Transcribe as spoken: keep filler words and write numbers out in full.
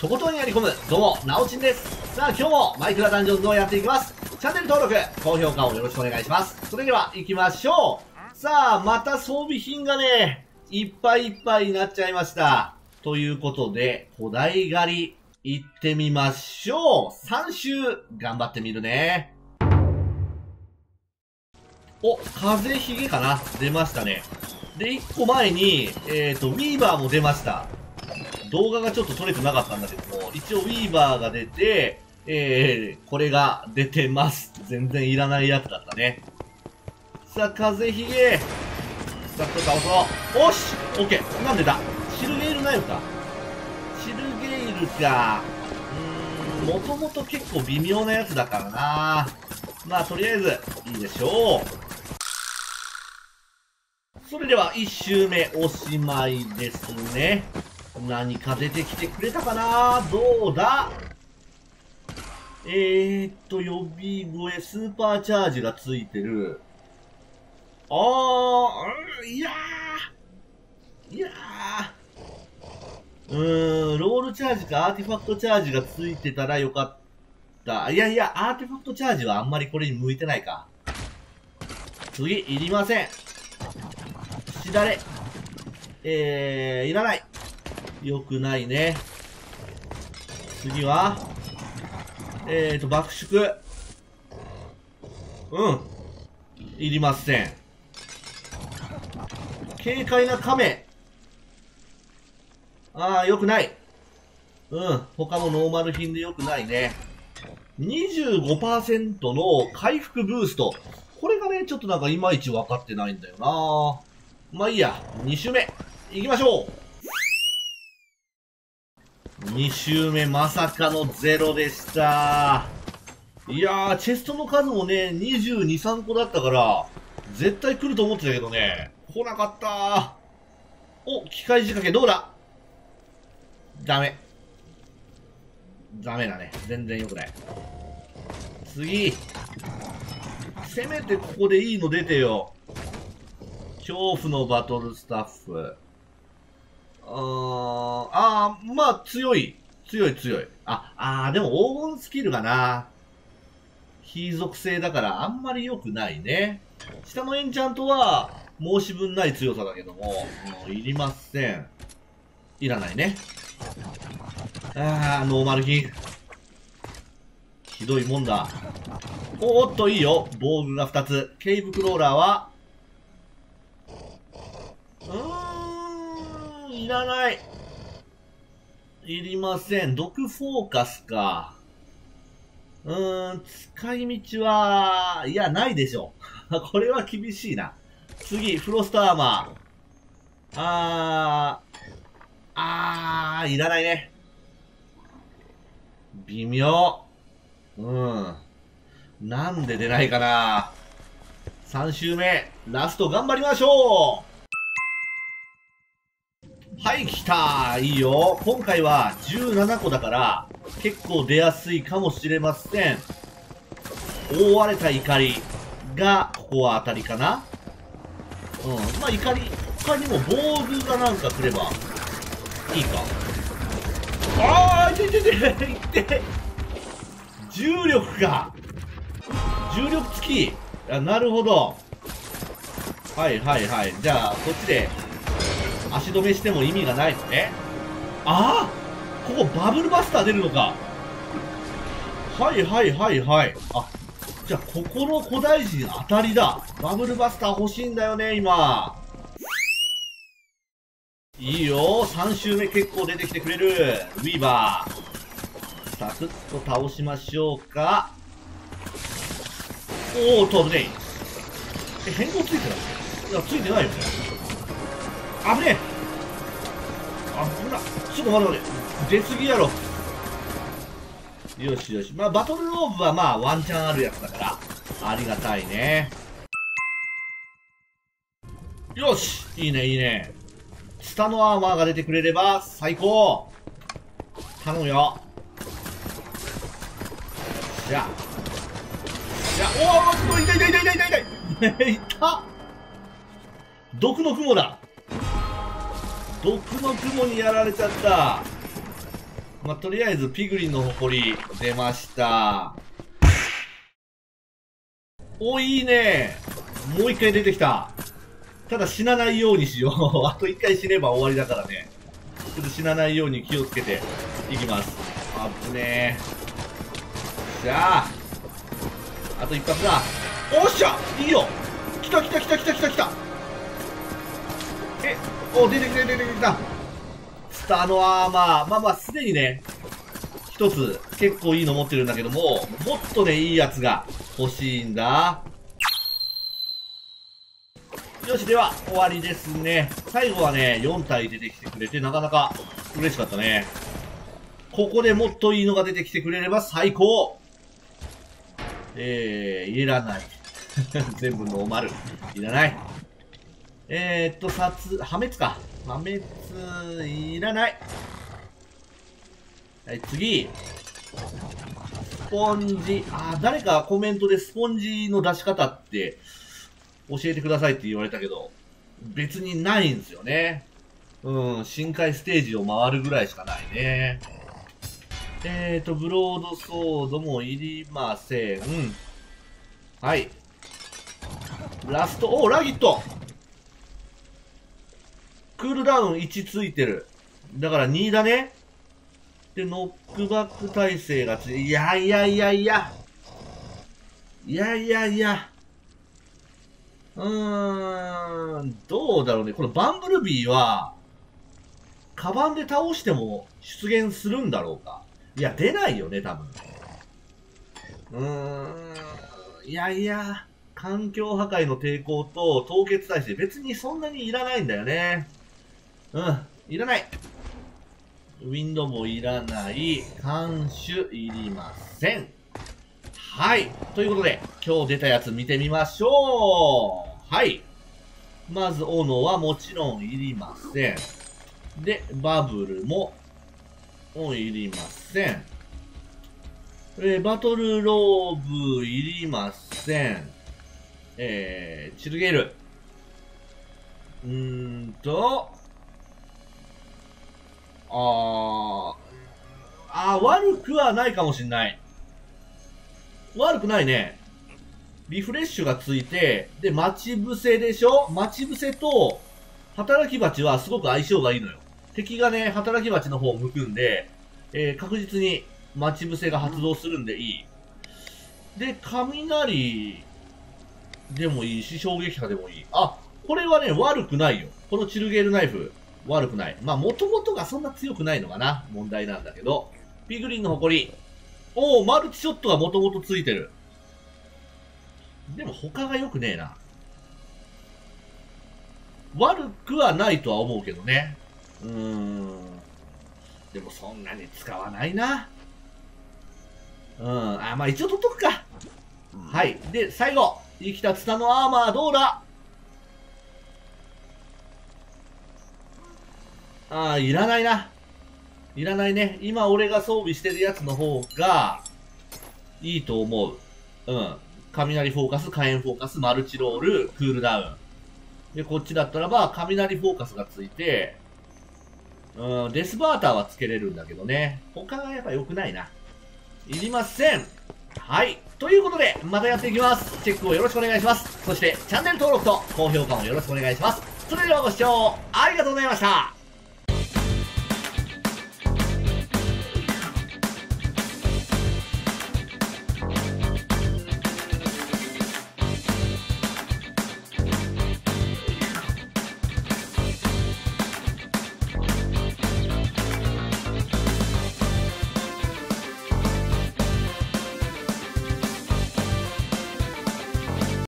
とことんやり込む、どうも、なおちんです。さあ、今日もマイクラダンジョンズをやっていきます。チャンネル登録、高評価をよろしくお願いします。それでは、行きましょう。さあ、また装備品がね、いっぱいいっぱいになっちゃいました。ということで、古代狩り、行ってみましょう。さん周、頑張ってみるね。お、風ひげかな、出ましたね。で、いっこまえに、えっと、ミーバーも出ました。動画がちょっと撮れてなかったんだけども、一応ウィーバーが出て、えー、これが出てます。全然いらないやつだったね。さあ、風ひげ。さっと倒そう。おし！オッケー。なんでだ？シルゲールナイフか。シルゲールか。うーん、もともと結構微妙なやつだからな。まあ、とりあえず、いいでしょう。それではいっしゅうめおしまいですね。何か出てきてくれたかな？どうだ？えー、っと、予備越え、スーパーチャージがついてる。あー、うん、いやー。いやー。うーん、ロールチャージかアーティファクトチャージがついてたらよかった。いやいや、アーティファクトチャージはあんまりこれに向いてないか。次、いりません。しだれ。えー、いらない。よくないね。次は、えーと、爆縮。うん。いりません。軽快な亀。ああ、よくない。うん。他のノーマル品でよくないね。にじゅうごパーセント の回復ブースト。これがね、ちょっとなんかいまいち分かってないんだよな。まあいいや。に周目。行きましょう。に周目まさかのゼロでした。いやー、チェストの数もね、にじゅうに、さんこだったから、絶対来ると思ってたけどね、来なかったー。お、機械仕掛けどうだ？ダメ。ダメだね。全然良くない。次。せめてここでいいの出てよ。恐怖のバトルスタッフ。ああ、まあ、強い。強い強い。あ、ああ、でも黄金スキルがな。非属性だからあんまり良くないね。下のエンチャントは申し分ない強さだけども、もういりません。いらないね。ああ、ノーマル品。ひどいもんだ。おーっと、いいよ。防具がふたつ。ケイブクローラーは、うーん。いらない。いりません。毒フォーカスか。うーん、使い道は、いや、ないでしょ。これは厳しいな。次、フロストアーマー。あー、あー、いらないね。微妙。うん。なんで出ないかな。さん周目、ラスト頑張りましょう。はい、来たー。いいよ。今回はじゅうななこだから、結構出やすいかもしれません。覆われた怒りが、ここは当たりかな。うん。まあ、怒り、他にも防具がなんかくれば、いいか。あー、いていていていて。重力か。重力付き。あ、なるほど。はいはいはい。じゃあ、こっちで、足止めしても意味がないのね。ああ、ここバブルバスター出るのか。はいはいはいはい。あ、じゃあここの古代人当たりだ。バブルバスター欲しいんだよね、今。いいよ。さん周目結構出てきてくれる。ウィーバー。サクッと倒しましょうか。おお、飛ぶね。え、変更ついてない？いや、ついてないよね。危ねえ。危な。ちょっと待って待って。出過ぎやろ。よしよし。まあ、バトルローブはまあ、ワンチャンあるやつだから、ありがたいね。よし。いいね、いいね。ツタのアーマーが出てくれれば、最高。頼むよ。じゃあ。じゃあ、おお、痛い痛い痛い痛い痛い痛い。いた。毒の雲だ。毒の雲にやられちゃった。まあ、とりあえずピグリンの埃出ました。お、いいね。もう一回出てきた。ただ死なないようにしよう。あと一回死ねば終わりだからね。ちょっと死なないように気をつけていきます。あぶねえ。じゃああと一発だ。おっしゃ、いいよ。来た来た来た来た来た来た。え、お、出てきた出てきた。スターのアーマー、まあまあすでにね一つ結構いいの持ってるんだけども、もっとねいいやつが欲しいんだ。よし、では終わりですね。最後はねよん体出てきてくれてなかなか嬉しかったね。ここでもっといいのが出てきてくれれば最高。えー、いらない。全部ノーマル。いらない。えー、っと、殺、破滅か。破滅、いらない。はい、次。スポンジ。あ、誰かコメントでスポンジの出し方って教えてくださいって言われたけど、別にないんですよね。うん、深海ステージを回るぐらいしかないね。えーと、ブロードソードもいりません。はい。ラスト、お、ラギット。クールダウンいちついてる。だからにだね。で、ノックバック耐性がつい、いやいやいやいや。いやいやいや。うーん、どうだろうね。このバンブルビーは、カバンで倒しても出現するんだろうか。いや、出ないよね、多分。うーん。いやいや、環境破壊の抵抗と凍結耐性、別にそんなにいらないんだよね。うん、いらない。ウィンドもいらない。看守いりません。はい。ということで、今日出たやつ見てみましょう。はい。まず、斧はもちろんいりません。で、バブルも、もいりません。えー、バトルローブいりません。えー、チルゲール。うーんと。あー。あー、悪くはないかもしんない。悪くないね。リフレッシュがついて、で、待ち伏せでしょ？待ち伏せと、働き蜂はすごく相性がいいのよ。敵がね、働き蜂の方を向くんで、えー、確実に待ち伏せが発動するんでいい。で、雷でもいいし、衝撃波でもいい。あ、これはね、悪くないよ。このチルゲールナイフ、悪くない。まあ、もともとがそんな強くないのがな、問題なんだけど。ピグリンの埃。おー、マルチショットがもともとついてる。でも他が良くねえな。悪くはないとは思うけどね。うーん、でもそんなに使わないな。うん、あ、まあ一応取っとくか。はい。で、最後。生きたツタのアーマーどうだ？ああ、いらないな。いらないね。今俺が装備してるやつの方が、いいと思う。うん。雷フォーカス、火炎フォーカス、マルチロール、クールダウン。で、こっちだったらば、雷フォーカスがついて、うん、デスバーターはつけれるんだけどね。他がやっぱ良くないな。いりません。はい。ということで、またやっていきます。チェックをよろしくお願いします。そして、チャンネル登録と高評価もよろしくお願いします。それではご視聴ありがとうございました。